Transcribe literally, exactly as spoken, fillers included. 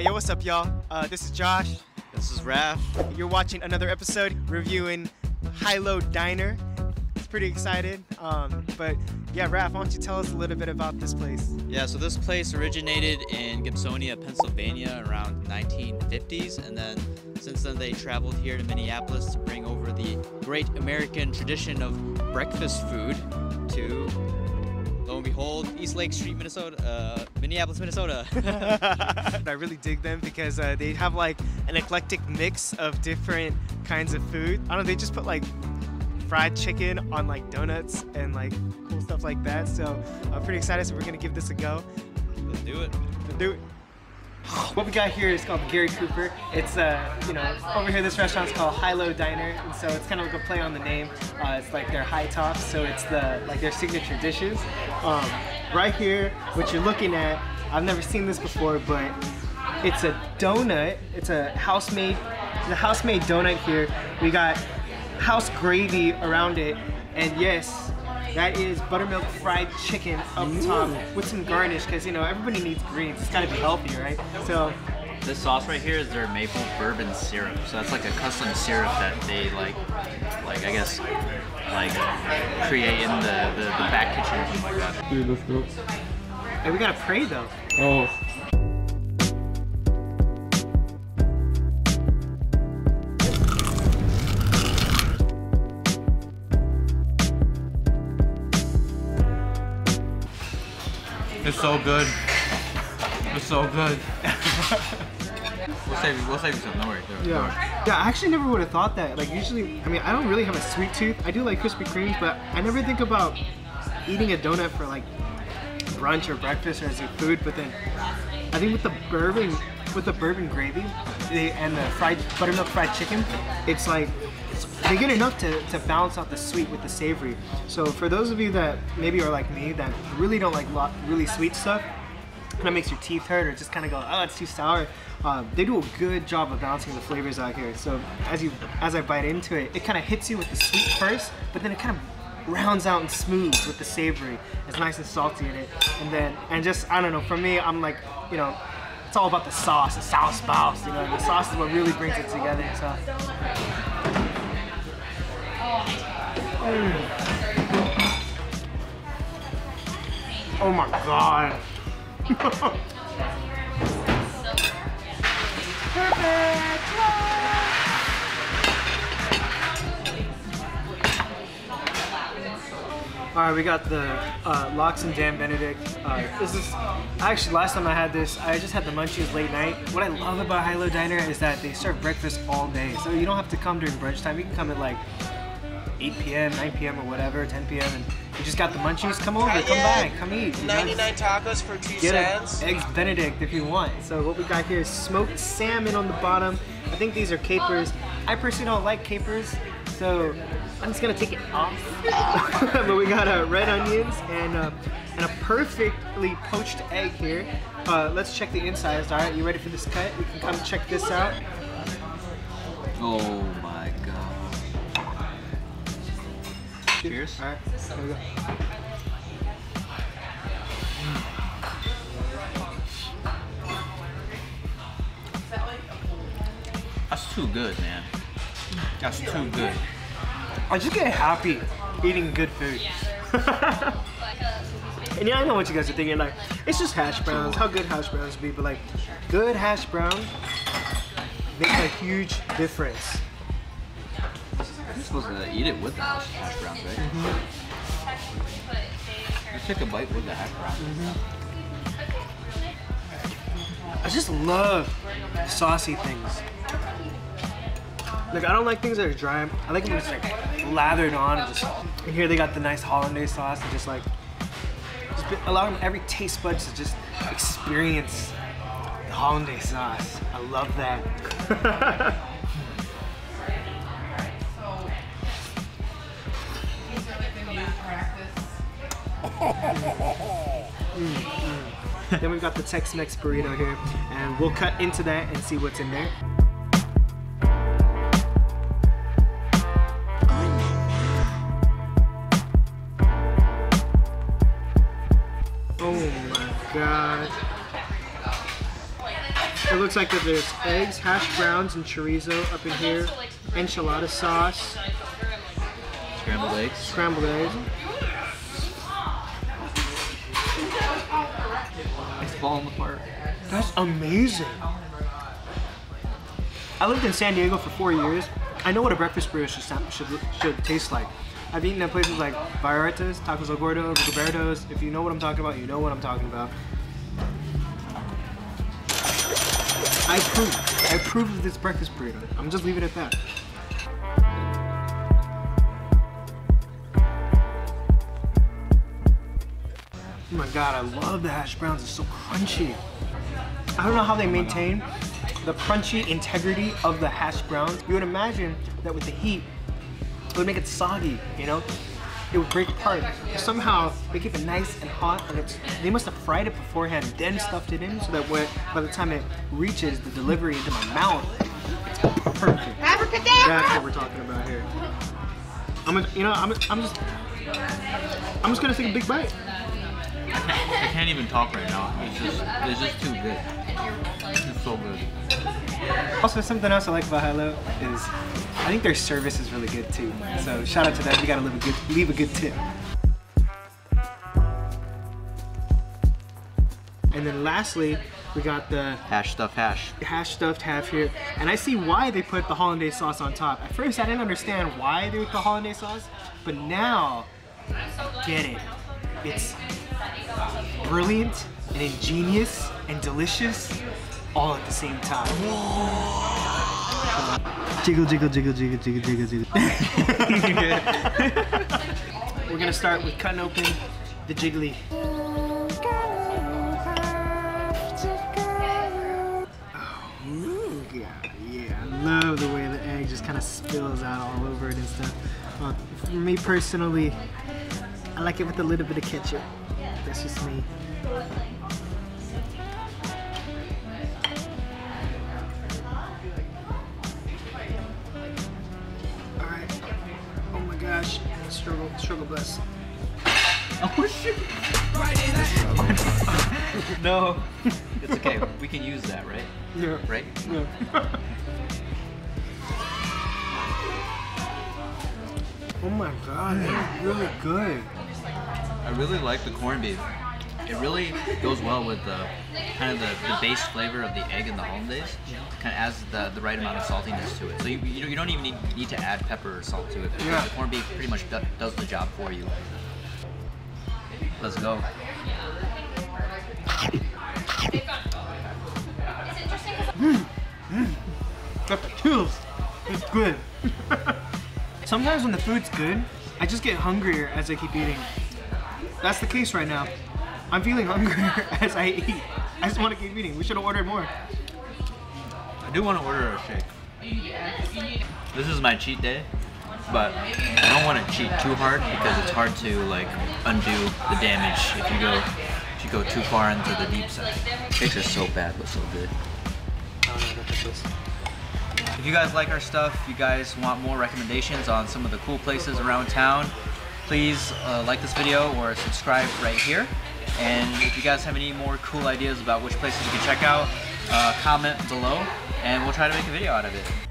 Hey, yo, what's up, y'all? Uh, this is Josh. This is Raf. You're watching another episode reviewing Hi-Lo Diner. It's pretty excited. Um, but yeah, Raf, why don't you tell us a little bit about this place? Yeah, so this place originated in Gibsonia, Pennsylvania around nineteen fifties. And then since then, they traveled here to Minneapolis to bring over the great American tradition of breakfast food to, lo and behold, East Lake Street, Minnesota, uh, Minneapolis, Minnesota. I really dig them because uh, they have like an eclectic mix of different kinds of food. I don't know, they just put like fried chicken on like donuts and like cool stuff like that. So I'm pretty excited, so we're gonna give this a go. Let's do it. Let's do it. What we got here is called Gary Cooper. It's, uh, you know, over here this restaurant's called Hi-Lo Diner, and so it's kind of like a play on the name. Uh, it's like their high tops, so it's the like their signature dishes. Um, right here, what you're looking at, I've never seen this before, but it's a donut. It's a house-made, the house-made donut here. We got house gravy around it, and yes, that is buttermilk fried chicken up top with some garnish, because you know everybody needs greens. It's got to be healthy, right? So this sauce right here is their maple bourbon syrup. So that's like a custom syrup that they like, like I guess, like create in the, the, the back kitchen or something like that. Dude, let's go. Hey, we gotta pray though. Oh. It's so good. It's so good. we'll save you. We'll save you some. Don't worry. Don't worry. Yeah. Yeah. I actually never would have thought that. Like usually, I mean, I don't really have a sweet tooth. I do like Krispy Kremes, but I never think about eating a donut for like brunch or breakfast or as a food. But then, I think with the bourbon, with the bourbon gravy, they, and the fried buttermilk fried chicken, it's like it's, they get enough to to balance out the sweet with the savory. So for those of you that maybe are like me that really don't like lot, really sweet stuff, kind of makes your teeth hurt or just kind of go, oh, it's too sour. Uh, they do a good job of balancing the flavors out here. So as you as I bite into it, it kind of hits you with the sweet first, but then it kind of rounds out and smooths with the savory. It's nice and salty in it, and then and just I don't know. For me, I'm like you know. It's all about the sauce, the sauce boss, you know, the sauce is what really brings it together, so. Mm. Oh my God. All right, we got the uh, Lox and Dan Benedict. Uh, this is actually last time I had this, I just had the munchies late night. What I love about Hi-Lo Diner is that they serve breakfast all day, so you don't have to come during brunch time. You can come at like eight p m, nine p m, or whatever, ten p m, and you just got the munchies. Come over, come by, come eat. You ninety-nine know? Tacos for two Get cents. Eggs Benedict if you want. So what we got here is smoked salmon on the bottom. I think these are capers. I personally don't like capers, so I'm just gonna take it off. But we got uh, red onions and uh, and a perfectly poached egg here. Uh, let's check the insides. All right, you ready for this cut? We can come check this out. Oh my God! Cheers. All right, here we go. That's too good, man. That's too good. I just get happy eating good food. And yeah, I know what you guys are thinking, like, it's just hash browns, how good hash browns be, but like, good hash brown makes a huge difference. You're supposed to eat it with the hash browns, right? Mm-hmm. You take a bite with the hash browns. Mm-hmm. I just love saucy things. Like, I don't like things that are dry. I like them just like lathered on. And, just, and here they got the nice hollandaise sauce and just like, just allowing every taste buds to just experience the hollandaise sauce. I love that. Mm-hmm. Then we've got the Tex Mex Burrito here, and we'll cut into that and see what's in there. Oh my God. It looks like that there's eggs, hash browns, and chorizo up in here. Enchilada sauce. Scrambled eggs. Scrambled eggs. It's falling apart. That's amazing. I lived in San Diego for four years. I know what a breakfast burrito should, should, should taste like. I've eaten at places like Vallarta's, Tacos El Gordo, Roberto's. If you know what I'm talking about, you know what I'm talking about. I approve. I approve of this breakfast burrito. I'm just leaving it at that. Oh my god, I love the hash browns. It's so crunchy. I don't know how they maintain the crunchy integrity of the hash browns. You would imagine that with the heat, it would make it soggy, you know? It would break apart. Somehow, they keep it nice and hot, and it's, they must have fried it beforehand, then stuffed it in, so that when, by the time it reaches the delivery into my mouth, it's perfect. That's what we're talking about here. I'm gonna, you know, I'm, I'm just, I'm just gonna take a big bite. I can't, I can't even talk right now. It's just, it's just too good. It's so good. Also, something else I like about Hi-Lo is I think their service is really good too. So shout out to that. We gotta leave a good, leave a good tip. And then lastly, we got the Hash Stuffed Hash. Hash Stuffed Hash here. And I see why they put the hollandaise sauce on top. At first, I didn't understand why they put the hollandaise sauce, but now I get it. It's brilliant and ingenious and delicious all at the same time. Whoa. Jiggle, jiggle, jiggle, jiggle, jiggle, jiggle, jiggle. We're gonna start with cutting open the jiggly. Oh yeah, yeah. I love the way the egg just kind of spills out all over it and stuff. Uh, for me personally, I like it with a little bit of ketchup. That's just me. Alright. Oh my gosh. Struggle, struggle bus. Oh shit! No. It's okay. We can use that, right? Yeah. Right? Yeah. Oh my god, that's really good. I really like the corned beef. It really goes well with the kind of the, the base flavor of the egg and the hollandaise. Kind of adds the, the right amount of saltiness to it. So you, you don't even need, need to add pepper or salt to it. Yeah. The corned beef pretty much does the job for you. Let's go. Mm, mm. Got the chills. It's good. Sometimes when the food's good, I just get hungrier as I keep eating. That's the case right now. I'm feeling hungry as I eat. I just want to keep eating. We should have ordered more. I do want to order a shake. This is my cheat day, but I don't want to cheat too hard because it's hard to like undo the damage if you go if you go too far into the deep side. It's just so bad but so good. If you guys like our stuff, if you guys want more recommendations on some of the cool places around town, please uh, like this video or subscribe right here. And if you guys have any more cool ideas about which places you can check out, uh, comment below and we'll try to make a video out of it.